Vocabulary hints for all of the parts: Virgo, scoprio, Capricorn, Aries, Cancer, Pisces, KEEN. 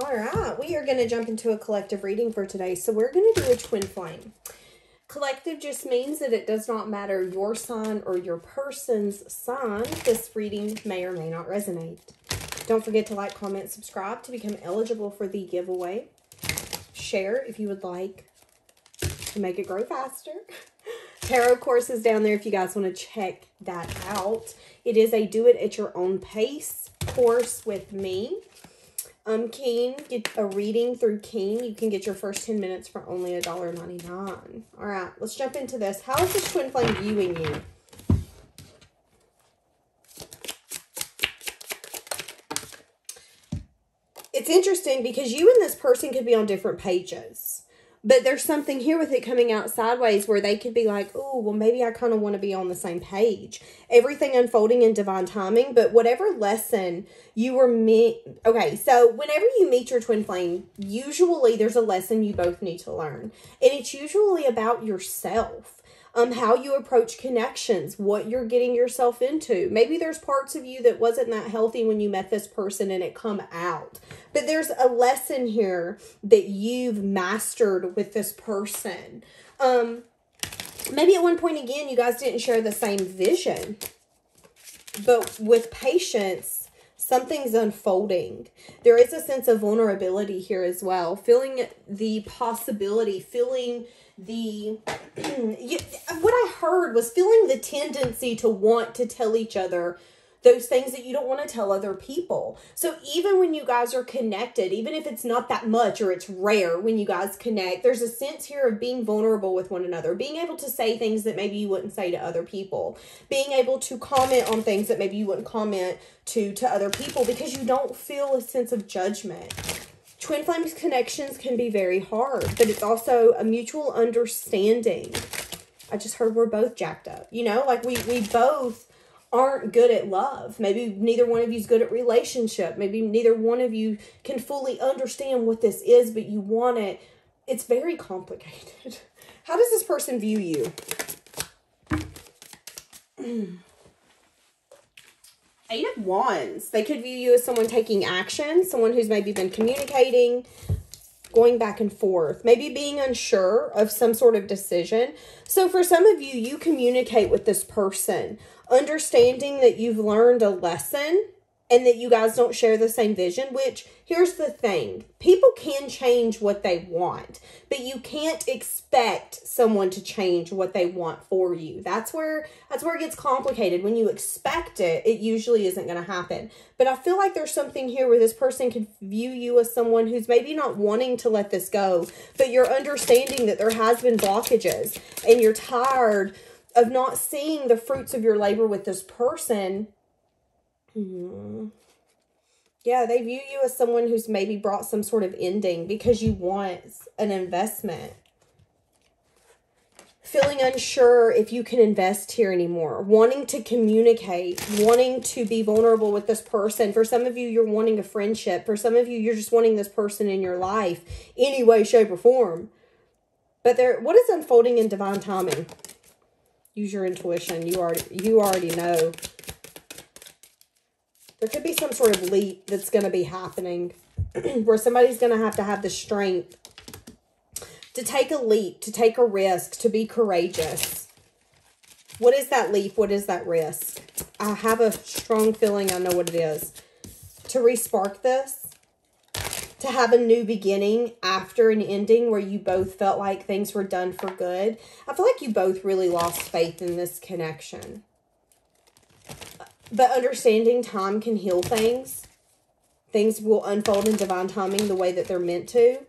All right, we are going to jump into a collective reading for today. So we're going to do a twin flame. Collective just means that it does not matter your sign or your person's sign. This reading may or may not resonate. Don't forget to like, comment, subscribe to become eligible for the giveaway. Share if you would like to make it grow faster. Tarot course is down there if you guys want to check that out. It is a do it at your own pace course with me. Keen, get a reading through Keen. You can get your first 10 minutes for only $1.99. All right, let's jump into this. How is this twin flame viewing you? It's interesting because you and this person could be on different pages, but there's something here with it coming out sideways where they could be like, oh, well, maybe I kind of want to be on the same page. Everything unfolding in divine timing, but whatever lesson you were meant. Okay, so whenever you meet your twin flame, usually there's a lesson you both need to learn. And it's usually about yourself, how you approach connections, what you're getting yourself into. Maybe there's parts of you that wasn't that healthy when you met this person and it come out. But there's a lesson here that you've mastered with this person. Maybe at one point, again, you guys didn't share the same vision. But with patience, something's unfolding. There is a sense of vulnerability here as well. Feeling the possibility, feeling the... what I heard was feeling the tendency to want to tell each other those things that you don't want to tell other people. So even when you guys are connected, even if it's not that much or it's rare when you guys connect, there's a sense here of being vulnerable with one another, being able to say things that maybe you wouldn't say to other people, being able to comment on things that maybe you wouldn't comment to other people because you don't feel a sense of judgment. Twin flames connections can be very hard, but it's also a mutual understanding. I just heard we're both jacked up, you know, like we both aren't good at love. Maybe neither one of you is good at relationship. Maybe neither one of you can fully understand what this is, but you want it. It's very complicated. How does this person view you? Eight of Wands. They could view you as someone taking action, someone who's maybe been communicating, going back and forth, maybe being unsure of some sort of decision. So for some of you, you communicate with this person, understanding that you've learned a lesson and that you guys don't share the same vision, which here's the thing. People can change what they want, but you can't expect someone to change what they want for you. That's where it gets complicated. When you expect it, it usually isn't going to happen. But I feel like there's something here where this person could view you as someone who's maybe not wanting to let this go, but you're understanding that there has been blockages and you're tired of not seeing the fruits of your labor with this person. Yeah, they view you as someone who's maybe brought some sort of ending because you want an investment. Feeling unsure if you can invest here anymore. Wanting to communicate. Wanting to be vulnerable with this person. For some of you, you're wanting a friendship. For some of you, you're just wanting this person in your life. Any way, shape, or form. But what is unfolding in divine timing? Use your intuition. You already know. There could be some sort of leap that's going to be happening where somebody's going to have the strength to take a leap, to take a risk, to be courageous. What is that leap? What is that risk? I have a strong feeling I know what it is. To re-spark this, to have a new beginning after an ending where you both felt like things were done for good. I feel like you both really lost faith in this connection. But understanding time can heal things. Things will unfold in divine timing the way that they're meant to.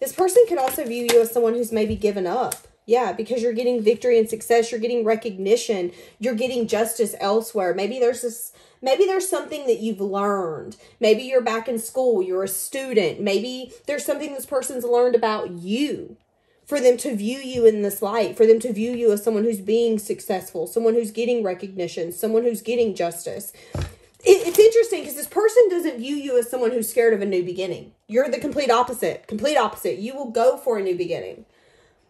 This person could also view you as someone who's maybe given up. Yeah, because you're getting victory and success. You're getting recognition. You're getting justice elsewhere. Maybe there's something that you've learned. Maybe you're back in school. You're a student. Maybe there's something this person's learned about you. For them to view you in this light, for them to view you as someone who's being successful, someone who's getting recognition, someone who's getting justice. It's interesting because this person doesn't view you as someone who's scared of a new beginning. You're the complete opposite, complete opposite. You will go for a new beginning.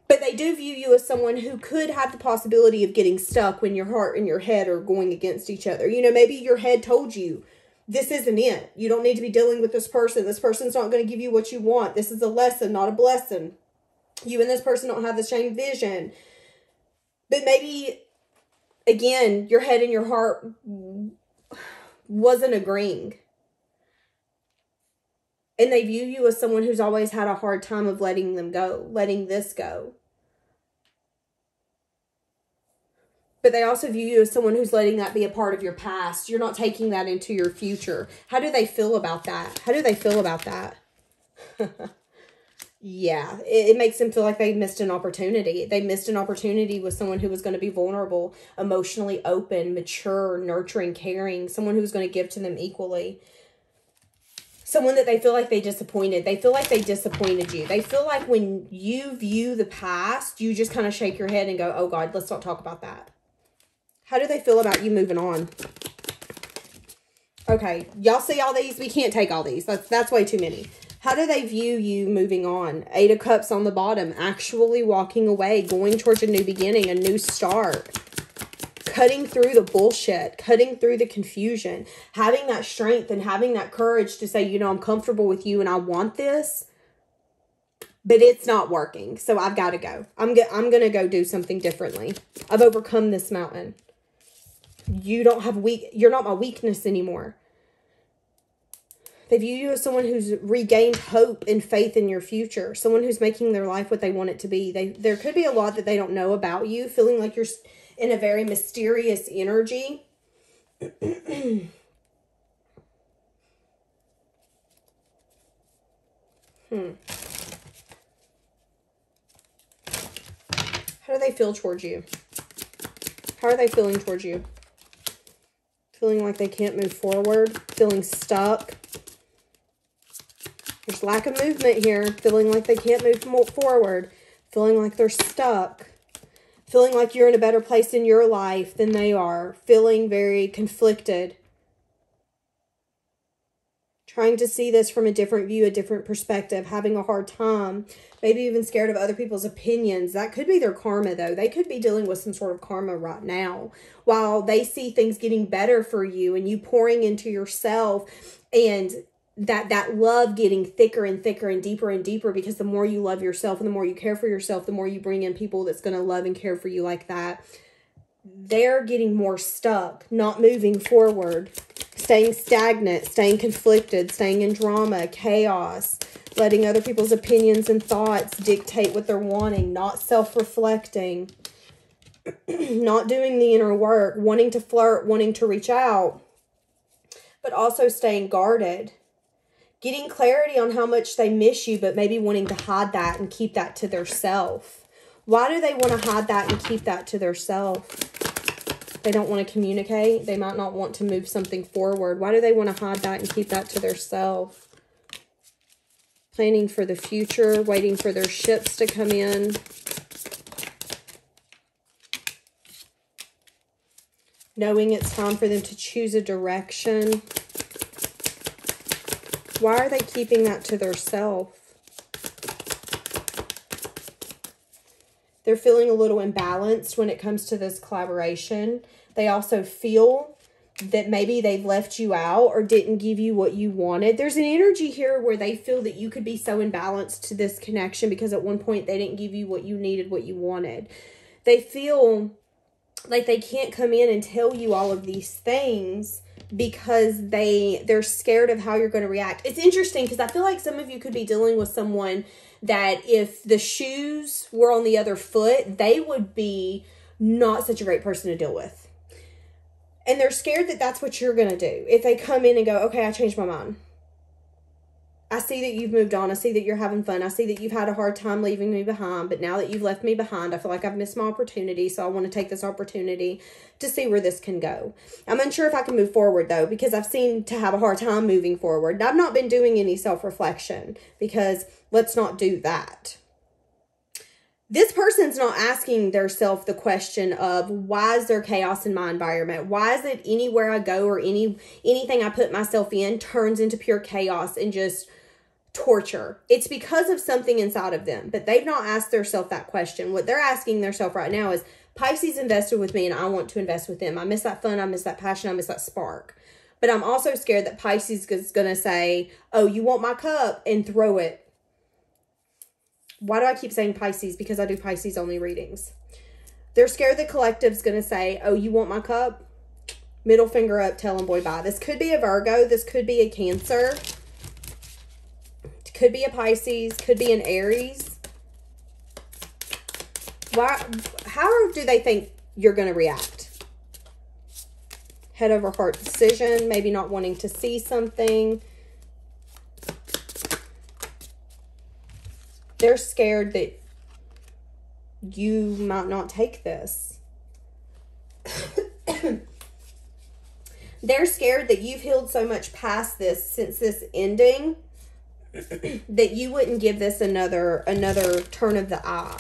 But they do view you as someone who could have the possibility of getting stuck when your heart and your head are going against each other. You know, maybe your head told you this isn't it. You don't need to be dealing with this person. This person's not going to give you what you want. This is a lesson, not a blessing. You and this person don't have the same vision. But maybe, again, your head and your heart wasn't agreeing. And they view you as someone who's always had a hard time of letting them go, letting this go. But they also view you as someone who's letting that be a part of your past. You're not taking that into your future. How do they feel about that? How do they feel about that? Yeah, it makes them feel like they missed an opportunity. They missed an opportunity with someone who was going to be vulnerable, emotionally open, mature, nurturing, caring. Someone who's going to give to them equally. Someone that they feel like they disappointed. They feel like they disappointed you. They feel like when you view the past, you just kind of shake your head and go, oh God, let's not talk about that. How do they feel about you moving on? Okay, y'all see all these? We can't take all these. That's way too many. How do they view you moving on? Eight of Cups on the bottom, actually walking away, going towards a new beginning, a new start. Cutting through the bullshit, cutting through the confusion, having that strength and having that courage to say, you know, I'm comfortable with you and I want this, but it's not working. So I've got to go. I'm going to go do something differently. I've overcome this mountain. You don't have you're not my weakness anymore. They view you as someone who's regained hope and faith in your future. Someone who's making their life what they want it to be. There could be a lot that they don't know about you, feeling like you're in a very mysterious energy. How do they feel towards you? How are they feeling towards you? Feeling like they can't move forward, feeling stuck. There's lack of movement here, feeling like they can't move forward, feeling like they're stuck, feeling like you're in a better place in your life than they are, feeling very conflicted, trying to see this from a different view, a different perspective, having a hard time, maybe even scared of other people's opinions. That could be their karma, though. They could be dealing with some sort of karma right now while they see things getting better for you and you pouring into yourself and that love getting thicker and thicker and deeper, because the more you love yourself and the more you care for yourself, the more you bring in people that's going to love and care for you like that. They're getting more stuck, not moving forward. Staying stagnant, staying conflicted, staying in drama, chaos, letting other people's opinions and thoughts dictate what they're wanting, not self-reflecting, not doing the inner work, wanting to flirt, wanting to reach out, but also staying guarded, getting clarity on how much they miss you, but maybe wanting to hide that and keep that to their self. Why do they want to hide that and keep that to their self? They don't want to communicate. They might not want to move something forward. Why do they want to hide that and keep that to their self? Planning for the future, waiting for their ships to come in. Knowing it's time for them to choose a direction. Why are they keeping that to their self? They're feeling a little imbalanced when it comes to this collaboration. They also feel that maybe they've left you out or didn't give you what you wanted. There's an energy here where they feel that you could be so imbalanced to this connection because at one point they didn't give you what you needed, what you wanted. They feel like they can't come in and tell you all of these things because they're scared of how you're going to react. It's interesting because I feel like some of you could be dealing with someone that if the shoes were on the other foot, they would be not such a great person to deal with. And they're scared that that's what you're going to do. If they come in and go, okay, I changed my mind. I see that you've moved on. I see that you're having fun. I see that you've had a hard time leaving me behind. But now that you've left me behind, I feel like I've missed my opportunity. So I want to take this opportunity to see where this can go. I'm unsure if I can move forward, though, because I've seemed to have a hard time moving forward. And I've not been doing any self-reflection because let's not do that. This person's not asking themselves the question of why is there chaos in my environment? Why is it anywhere I go or anything I put myself in turns into pure chaos and just torture? It's because of something inside of them, but they've not asked themselves that question. What they're asking themselves right now is Pisces invested with me and I want to invest with them. I miss that fun. I miss that passion. I miss that spark. But I'm also scared that Pisces is going to say, oh, you want my cup, and throw it. Why do I keep saying Pisces? Because I do Pisces only readings. They're scared the collective's going to say, oh, you want my cup? Middle finger up, tell them boy bye. This could be a Virgo. This could be a Cancer. Could be a Pisces. Could be an Aries. Why? How do they think you're going to react? Head over heart decision. Maybe not wanting to see something. They're scared that you might not take this. They're scared that you've healed so much past this since this ending that you wouldn't give this another turn of the eye.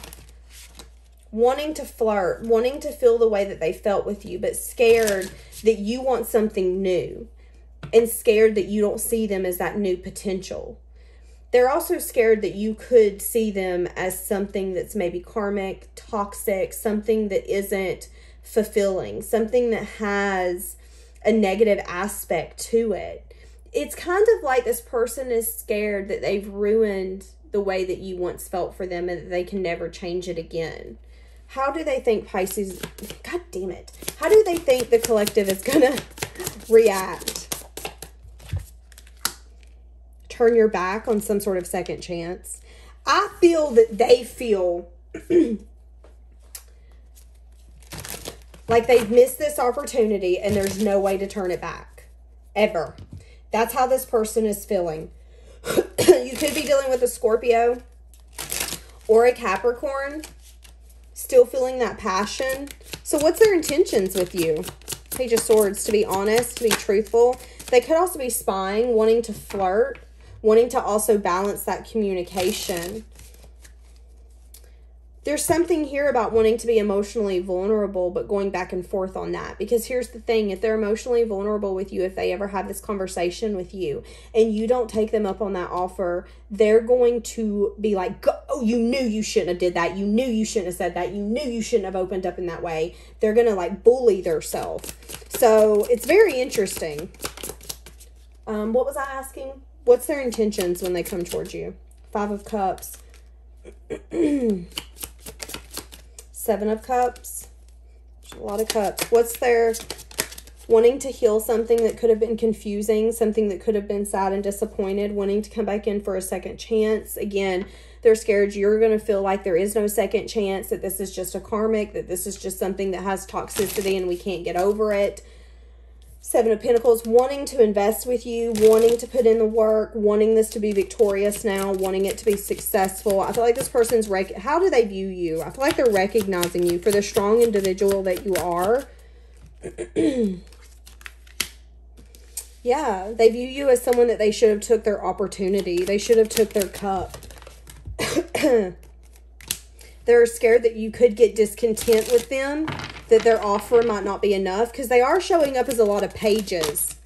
Wanting to flirt, wanting to feel the way that they felt with you, but scared that you want something new and scared that you don't see them as that new potential. They're also scared that you could see them as something that's maybe karmic, toxic, something that isn't fulfilling, something that has a negative aspect to it. It's kind of like this person is scared that they've ruined the way that you once felt for them and that they can never change it again. How do they think Pisces, God damn it. How do they think the collective is gonna react? Turn your back on some sort of second chance. I feel that they feel like they've missed this opportunity and there's no way to turn it back, ever. That's how this person is feeling. You could be dealing with a Scorpio or a Capricorn, still feeling that passion. So what's their intentions with you? Page of Swords, to be honest, to be truthful. They could also be spying, wanting to flirt, wanting to also balance that communication. There's something here about wanting to be emotionally vulnerable, but going back and forth on that. Because here's the thing, if they're emotionally vulnerable with you, if they ever have this conversation with you and you don't take them up on that offer, they're going to be like, oh, you knew you shouldn't have did that. You knew you shouldn't have said that. You knew you shouldn't have opened up in that way. They're going to like bully themselves. So it's very interesting. What was I asking? What's their intentions when they come towards you? Five of Cups. Seven of Cups, a lot of cups. What's their wanting to heal something that could have been confusing, something that could have been sad and disappointed, wanting to come back in for a second chance. Again, they're scared you're going to feel like there is no second chance, that this is just a karmic, that this is just something that has toxicity and we can't get over it. Seven of Pentacles, wanting to invest with you, wanting to put in the work, wanting this to be victorious now, wanting it to be successful. I feel like this person's, how do they view you? I feel like they're recognizing you for the strong individual that you are. Yeah, they view you as someone that they should have took their opportunity. They should have took their cup. They're scared that you could get discontent with them, that their offer might not be enough, because they are showing up as a lot of pages.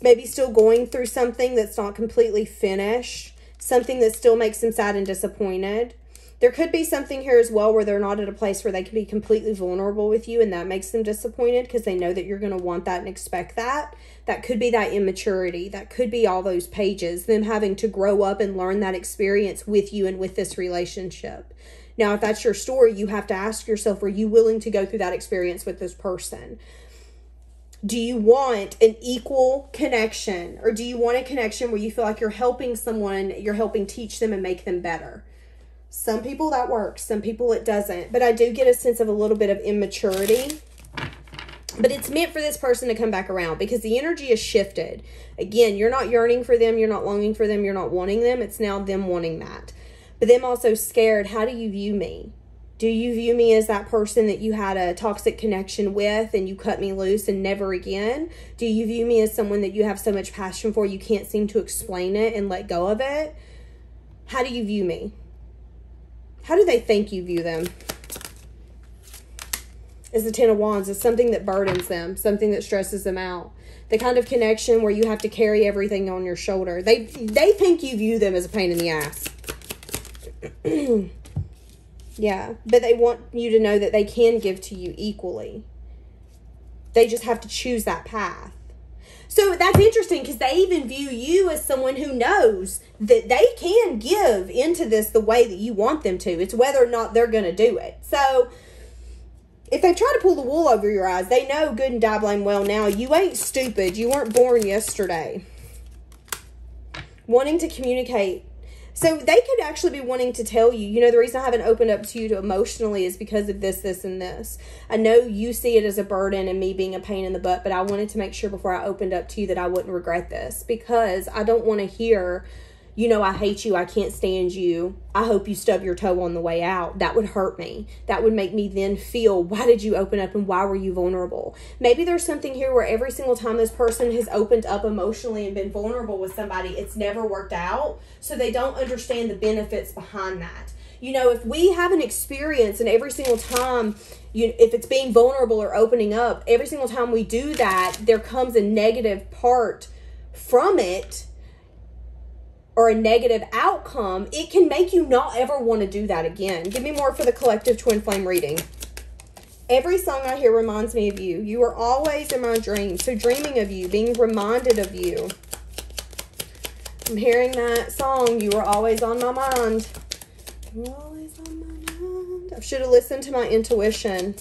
Maybe still going through something that's not completely finished, something that still makes them sad and disappointed. There could be something here as well where they're not at a place where they can be completely vulnerable with you, and that makes them disappointed because they know that you're going to want that and expect that. That could be that immaturity. That could be all those pages, them having to grow up and learn that experience with you and with this relationship. Now, if that's your story, you have to ask yourself, are you willing to go through that experience with this person? Do you want an equal connection? Or do you want a connection where you feel like you're helping someone, you're helping teach them and make them better? Some people that works, some people it doesn't. But I do get a sense of a little bit of immaturity. But it's meant for this person to come back around because the energy is shifted. Again, you're not yearning for them, you're not longing for them, you're not wanting them. It's now them wanting that. But them also scared, how do you view me? Do you view me as that person that you had a toxic connection with and you cut me loose and never again? Do you view me as someone that you have so much passion for you can't seem to explain it and let go of it? How do you view me? How do they think you view them? Is the Ten of Wands, is something that burdens them, something that stresses them out. The kind of connection where you have to carry everything on your shoulder. They think you view them as a pain in the ass. Yeah, but they want you to know that they can give to you equally. They just have to choose that path. So that's interesting, because they even view you as someone who knows that they can give into this the way that you want them to. It's whether or not they're going to do it. So if they try to pull the wool over your eyes, they know good and die blame well now. You ain't stupid. You weren't born yesterday. Wanting to communicate. So they could actually be wanting to tell you, you know, the reason I haven't opened up to you to emotionally is because of this, this, and this. I know you see it as a burden and me being a pain in the butt, but I wanted to make sure before I opened up to you that I wouldn't regret this, because I don't want to hear, you know, I hate you, I can't stand you, I hope you stub your toe on the way out. That would hurt me. That would make me then feel, why did you open up and why were you vulnerable? Maybe there's something here where every single time this person has opened up emotionally and been vulnerable with somebody, it's never worked out. So they don't understand the benefits behind that. You know, if we have an experience and every single time, if it's being vulnerable or opening up, every single time we do that, there comes a negative part from it, or a negative outcome, it can make you not ever want to do that again. Give me more for the collective twin flame reading. Every song I hear reminds me of you. You are always in my dreams. So dreaming of you, being reminded of you. I'm hearing that song, You Were Always On My Mind. You were always on my mind. I should have listened to my intuition.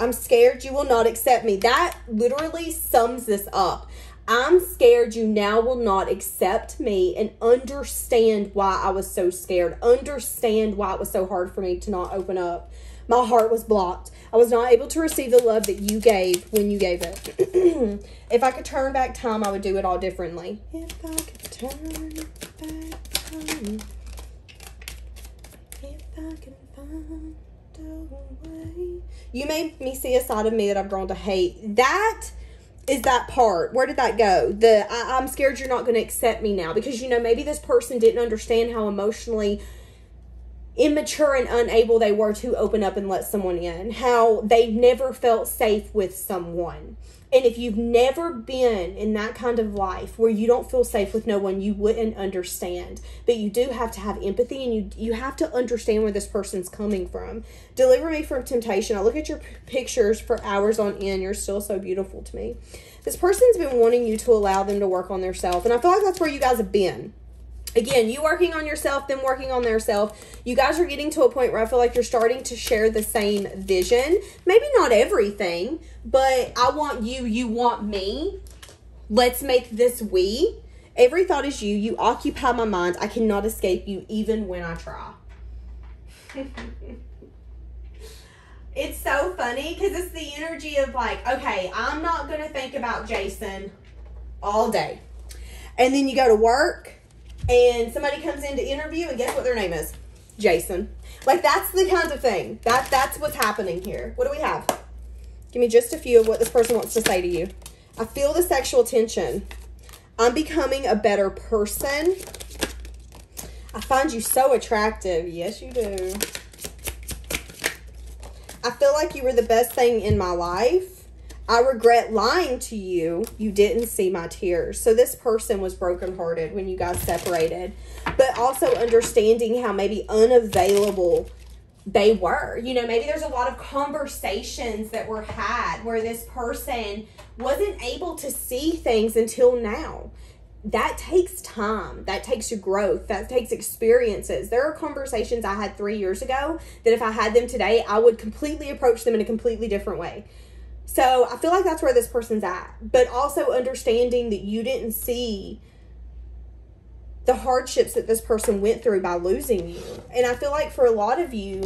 I'm scared you will not accept me. That literally sums this up. I'm scared you now will not accept me and understand why I was so scared. Understand why it was so hard for me to not open up. My heart was blocked. I was not able to receive the love that you gave when you gave it. If I could turn back time, I would do it all differently. If I could turn back time, if I can find a way. You made me see a side of me that I've grown to hate. That is that part. Where did that go? The I'm scared you're not going to accept me now. Because, you know, maybe this person didn't understand how emotionally immature and unable they were to open up and let someone in. How they never felt safe with someone. And if you've never been in that kind of life where you don't feel safe with no one, you wouldn't understand. But you do have to have empathy, and you have to understand where this person's coming from. Deliver me from temptation. I look at your pictures for hours on end. You're still so beautiful to me. This person's been wanting you to allow them to work on their self. And I feel like that's where you guys have been. Again, you working on yourself, them working on their self. You guys are getting to a point where I feel like you're starting to share the same vision. Maybe not everything, but I want you, you want me. Let's make this we. Every thought is you. You occupy my mind. I cannot escape you even when I try. It's so funny because it's the energy of like, okay, I'm not going to think about Jason all day. And then you go to work. And somebody comes in to interview, and guess what their name is? Jason. Like, that's the kind of thing. That's what's happening here. What do we have? Give me just a few of what this person wants to say to you. I feel the sexual tension. I'm becoming a better person. I find you so attractive. Yes, you do. I feel like you were the best thing in my life. I regret lying to you. You didn't see my tears. So this person was brokenhearted when you guys separated, but also understanding how maybe unavailable they were. You know, maybe there's a lot of conversations that were had where this person wasn't able to see things until now. That takes time. That takes growth. That takes experiences. There are conversations I had 3 years ago that if I had them today, I would completely approach them in a completely different way. So I feel like that's where this person's at, but also understanding that you didn't see the hardships that this person went through by losing you. And I feel like for a lot of you,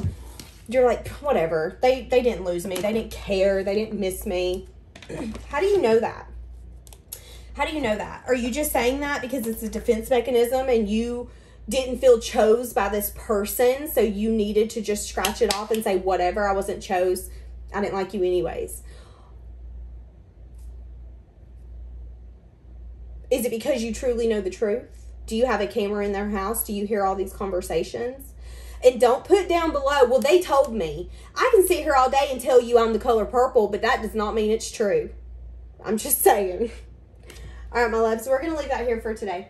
you're like, whatever, they didn't lose me. They didn't care. They didn't miss me. How do you know that? How do you know that? Are you just saying that because it's a defense mechanism and you didn't feel chose by this person? So you needed to just scratch it off and say, whatever, I wasn't chose. I didn't like you anyways. Is it because you truly know the truth? Do you have a camera in their house? Do you hear all these conversations? And don't put down below, well, they told me. I can sit here all day and tell you I'm the color purple, but that does not mean it's true. I'm just saying. All right, my loves, we're going to leave that here for today.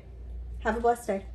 Have a blessed day.